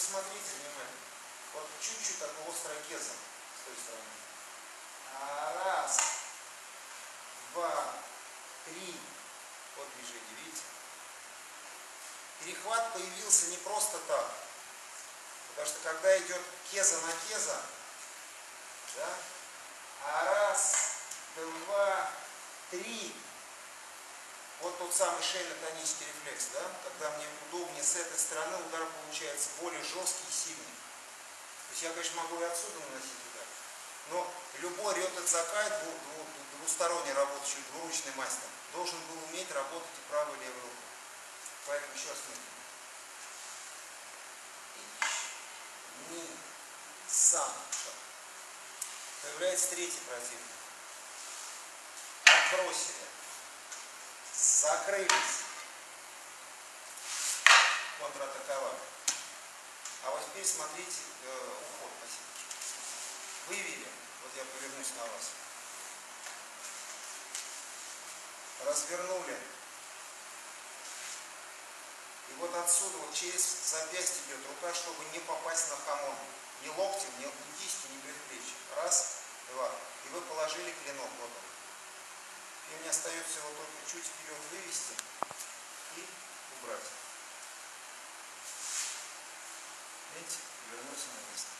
посмотрите внимательно. Вот чуть-чуть острая кеза с той стороны. Раз, два, три. Вот движение, видите? Перехват появился не просто так. Потому что когда идет кеза на кеза, да? Раз, два, три. Вот тот самый шейно-тонический рефлекс, да? Когда мне удобнее с этой стороны, удар получается более жесткий и сильный. То есть я, конечно, могу и отсюда наносить удар. Но любой рётодзакай, двусторонне работающий, двуручный мастер, должен был уметь работать и правой, и левой рукой. Поэтому еще раз смотрим. Ни-сан. Появляется третий противник. Отбросили. Закрылись. Контратаковали. А вот теперь смотрите уход. Спасибо. Вывели. Вот я повернусь на вас. Развернули. И вот отсюда, вот через запястье идет рука, чтобы не попасть на хамон. Ни локтем, ни кистью, ни предплечьем. Раз, два. И вы положили клинок. Вот он. И мне остается его только чуть вперед вывести и убрать. Видите? Вернуться на место.